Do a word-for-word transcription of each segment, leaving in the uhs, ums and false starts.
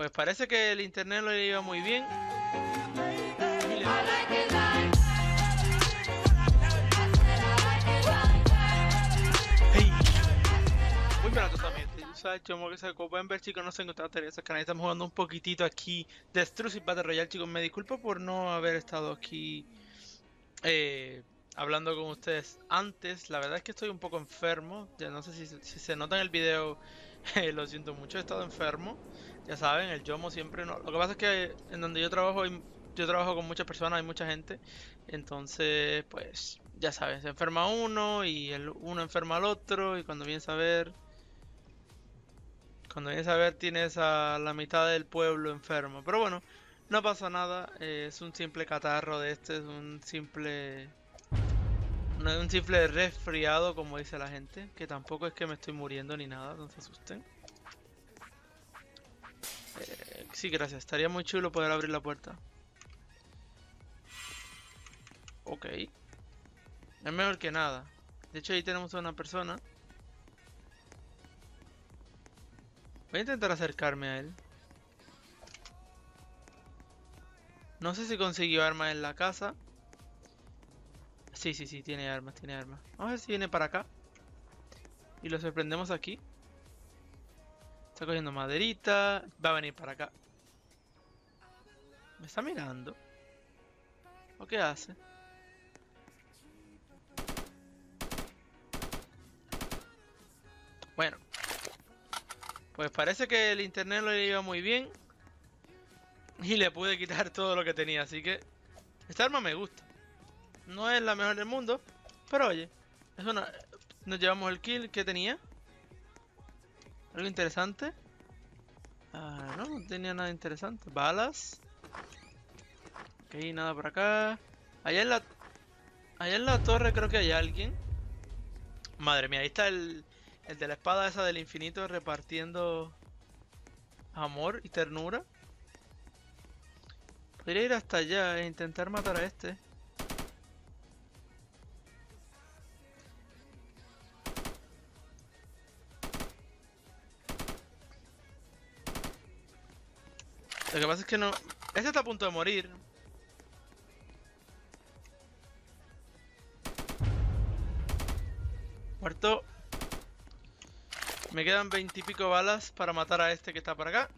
Pues parece que el internet lo iba muy bien. Hey. Muy buenas también. Como pueden ver, chicos, no se encontraba Teresa Canal. Estamos jugando un poquitito aquí de Strucid Battle Royale, chicos. Me disculpo por no haber estado aquí eh, hablando con ustedes antes. La verdad es que estoy un poco enfermo. Ya no sé si, si se nota en el video. Eh, lo siento mucho, he estado enfermo. Ya saben, el yomo siempre no. Lo que pasa es que en donde yo trabajo, yo trabajo con muchas personas, hay mucha gente. Entonces, pues, ya saben, se enferma uno y el uno enferma al otro. Y cuando vienes a ver. Cuando vienes a ver tienes a la mitad del pueblo enfermo. Pero bueno, no pasa nada. Eh, es un simple catarro de este. Es un simple... No es un simple resfriado, como dice la gente. Que tampoco es que me estoy muriendo ni nada. No se asusten. Eh, sí, gracias. Estaría muy chulo poder abrir la puerta. Ok. Es mejor que nada. De hecho, ahí tenemos a una persona. Voy a intentar acercarme a él. No sé si consiguió armas en la casa. Sí, sí, sí, tiene armas, tiene armas. Vamos a ver si viene para acá. Y lo sorprendemos aquí. Está cogiendo maderita. Va a venir para acá. Me está mirando. ¿O qué hace? Bueno. Pues parece que el internet lo iba muy bien. Y le pude quitar todo lo que tenía. Así que esta arma me gusta. No es la mejor del mundo. Pero oye, es una... Nos llevamos el kill que tenía. Algo interesante. Ah, no, no tenía nada interesante. Balas. Ok, nada por acá. Allá en la... Allá en la torre creo que hay alguien. Madre mía, ahí está el... El de la espada esa del infinito repartiendo amor y ternura. Podría ir hasta allá e intentar matar a este. Lo que pasa es que no... Este está a punto de morir. Muerto. Me quedan veintipico balas para matar a este que está por acá.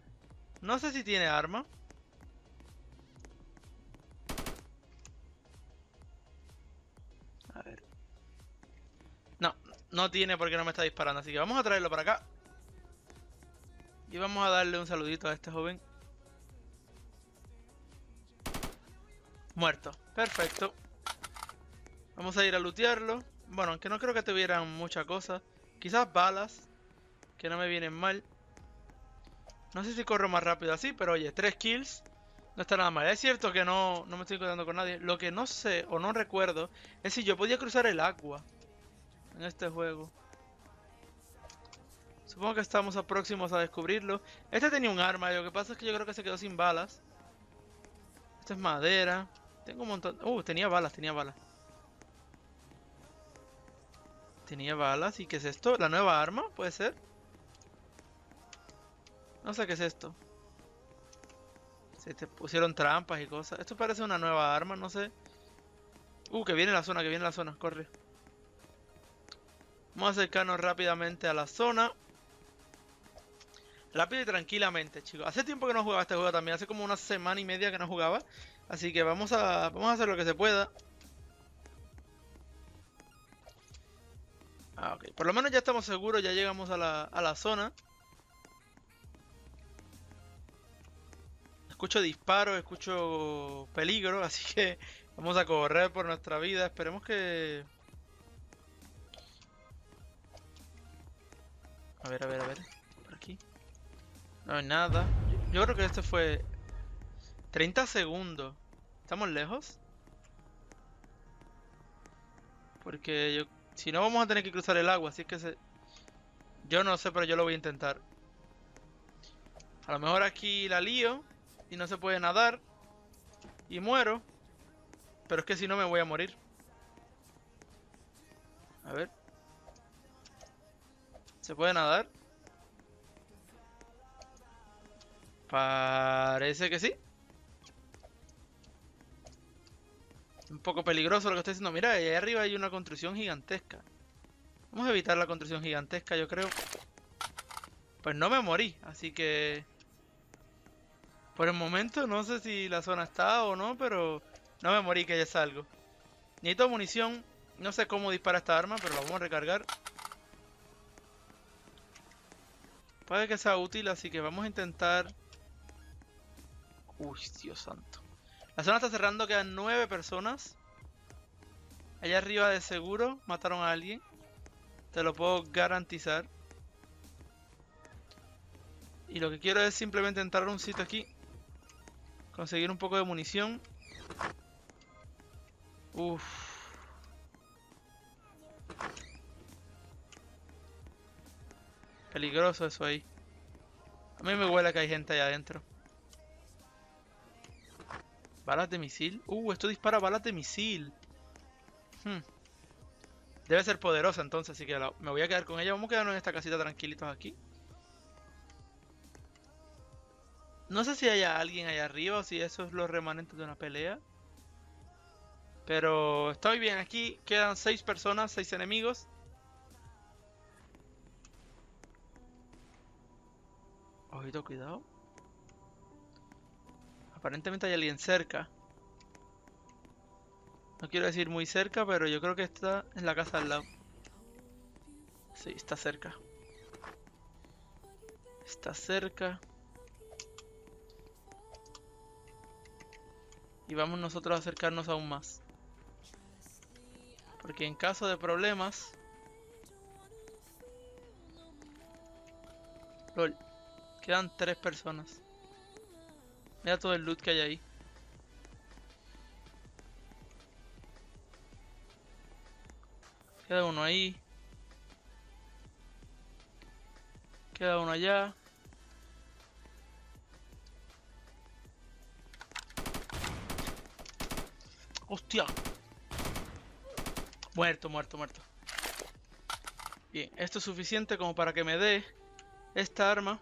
No sé si tiene arma. A ver. No, no tiene porque no me está disparando. Así que vamos a traerlo para acá. Y vamos a darle un saludito a este joven. Muerto. Perfecto. Vamos a ir a lootearlo. Bueno, aunque no creo que tuvieran mucha cosa. Quizás balas. Que no me vienen mal. No sé si corro más rápido así, pero oye, tres kills. No está nada mal. Es cierto que no, no me estoy encontrando con nadie. Lo que no sé o no recuerdo es si yo podía cruzar el agua en este juego. Supongo que estamos a próximos a descubrirlo. Este tenía un arma. Lo que pasa es que yo creo que se quedó sin balas. Esto es madera. Tengo un montón... Uh, tenía balas, tenía balas. Tenía balas. ¿Y qué es esto? ¿La nueva arma? ¿Puede ser? No sé qué es esto. Se te pusieron trampas y cosas. Esto parece una nueva arma, no sé. Uh, que viene la zona, que viene la zona. Corre. Vamos a acercarnos rápidamente a la zona. Rápido y tranquilamente, chicos. Hace tiempo que no jugaba este juego también. Hace como una semana y media que no jugaba. Así que vamos a, vamos a hacer lo que se pueda. Ah, ok. Por lo menos ya estamos seguros. Ya llegamos a la, a la zona. Escucho disparos, escucho peligro, así que vamos a correr por nuestra vida. Esperemos que... A ver, a ver, a ver. Por aquí. No hay nada. Yo, yo creo que este fue... treinta segundos. ¿Estamos lejos? Porque yo... Si no, vamos a tener que cruzar el agua, así que se... Yo no sé, pero yo lo voy a intentar. A lo mejor aquí la lío. Y no se puede nadar. Y muero. Pero es que si no me voy a morir. A ver. ¿Se puede nadar? Parece que sí. Un poco peligroso lo que estoy haciendo. Mira, allá arriba hay una construcción gigantesca. Vamos a evitar la construcción gigantesca, yo creo. Pues no me morí, así que... por el momento no sé si la zona está o no, pero... no me morí, que ya salgo. Necesito munición. No sé cómo dispara esta arma, pero la vamos a recargar. Puede que sea útil, así que vamos a intentar... uy, Dios santo. La zona está cerrando, quedan nueve personas. Allá arriba de seguro mataron a alguien. Te lo puedo garantizar. Y lo que quiero es simplemente entrar a un sitio aquí. Conseguir un poco de munición. Uff. Peligroso eso ahí. A mí me huele que hay gente allá adentro. Balas de misil. Uh, esto dispara balas de misil. Hmm. Debe ser poderosa entonces, así que la... me voy a quedar con ella. Vamos a quedarnos en esta casita tranquilitos aquí. No sé si haya alguien allá arriba o si eso es los remanentes de una pelea. Pero estoy bien aquí. Quedan seis personas, seis enemigos. Ojito, cuidado. Aparentemente hay alguien cerca. No quiero decir muy cerca, pero yo creo que está en la casa al lado. Sí, está cerca. Está cerca. Y vamos nosotros a acercarnos aún más. Porque en caso de problemas... lol. Quedan tres personas. Mira todo el loot que hay ahí. Queda uno ahí. Queda uno allá. ¡Hostia! Muerto, muerto, muerto. Bien, esto es suficiente como para que me dé esta arma.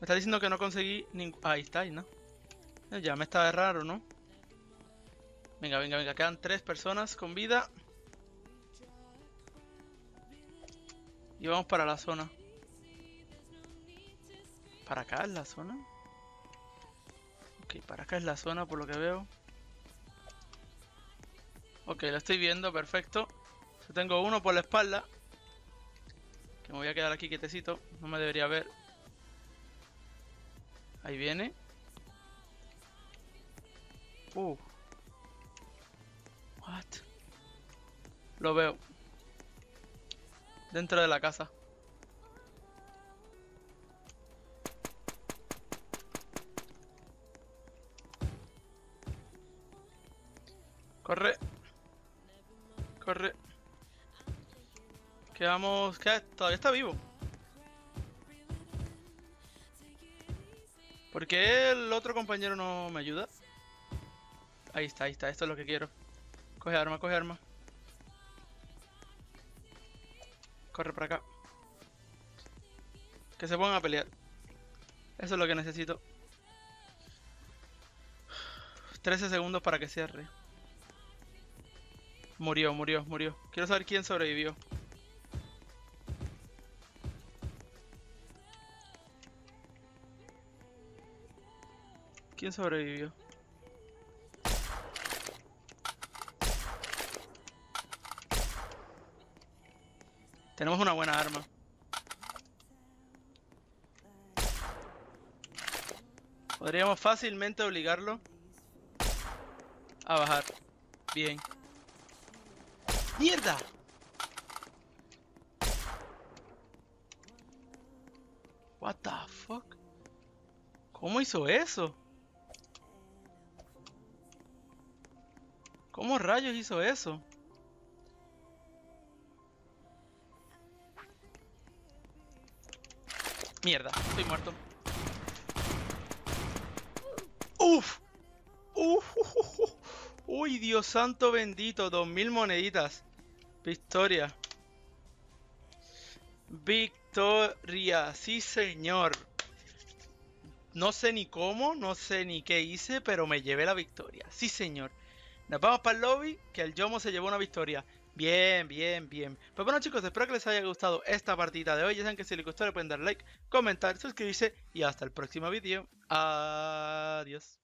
Me está diciendo que no conseguí ningún... ahí está, ahí no. Ya me está raro, ¿no? Venga, venga, venga. Quedan tres personas con vida. Y vamos para la zona. ¿Para acá es la zona? Ok, para acá es la zona por lo que veo. Ok, la estoy viendo, perfecto. Yo tengo uno por la espalda. Que me voy a quedar aquí quietecito. No me debería ver. Ahí viene. Uh. What? Lo veo. Dentro de la casa. Corre. Corre. Quedamos... ¿qué? Todavía está vivo. ¿Por qué el otro compañero no me ayuda? Ahí está, ahí está. Esto es lo que quiero. Coge arma, coge arma. Corre para acá. Que se pongan a pelear. Eso es lo que necesito. trece segundos para que cierre. Murió, murió, murió. Quiero saber quién sobrevivió. ¿Quién sobrevivió? Tenemos una buena arma. Podríamos fácilmente obligarlo a bajar. Bien. ¡Mierda! What the fuck? ¿Cómo hizo eso? ¿Cómo rayos hizo eso? Mierda, estoy muerto. Uf. Uf. Uy, Dios santo bendito. dos mil moneditas. Victoria. Victoria. victoria, sí señor. No sé ni cómo, no sé ni qué hice, pero me llevé la victoria, sí señor. Nos vamos para el lobby, que el Yomo se llevó una victoria. Bien, bien, bien. Pues bueno chicos, espero que les haya gustado esta partida de hoy. Ya saben que si les gustó le pueden dar like, comentar, suscribirse y hasta el próximo vídeo. Adiós.